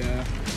Yeah.